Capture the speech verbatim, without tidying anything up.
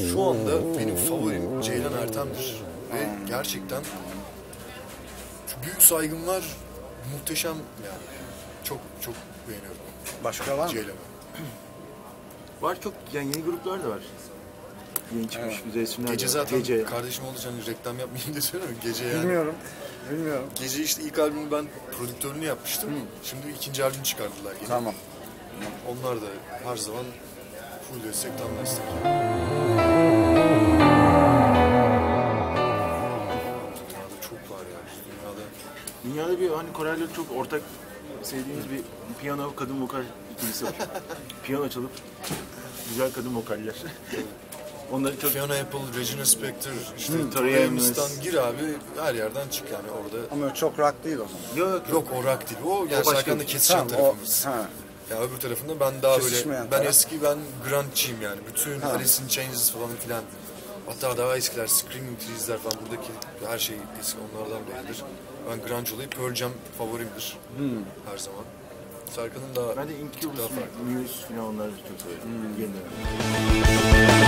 Şu anda benim favorim Ceylan Ertem'dir ve gerçekten şu büyük saygım var, muhteşem yani. Çok çok beğeniyorum. Başka var mı? Ceylan'ı. Var, çok yani yeni gruplar da var. Yeni çıkmış evet. Güzel isimler. Gece zaten gece. Kardeşim olduğu için reklam yapmayayım de söylüyorum. Gece yani. Bilmiyorum. Bilmiyorum. Gece işte ilk albümü ben prodüktörünü yapmıştım. Hı. Şimdi ikinci albümü çıkardılar yine. Tamam. Onlar da her zaman full destek, tam destek. Dünyada çok var ya. Dünyada. Dünyada bir hani Koreliler çok ortak sevdiğimiz bir piyano kadın vokal ikilisi var. Piyano çalıp güzel kadın vokaller. Onları çok... Fiona Apple, Regina Spektre, işte Turaymistan gir abi, her yerden çık yani orada. Ama çok rock değil o zaman. Yok, yok o rock değil. O gerçekten de kesişen tarafımız. O, ha. Ya öbür tarafında ben daha kesişmeyen böyle, ben taraf. Eski ben grunge'çiyim yani. Bütün ha. Alice in Chains falan filan. Hatta daha eskiler, Screaming Trees'ler falan, buradaki her şey eski onlardan biridir. Ben grunge olayı, Pearl Jam favorimdir hmm. her zaman. Serkan'ın daha... Ben de İnkülüs'ün, Muse falan onları çok seviyorum. Hmm.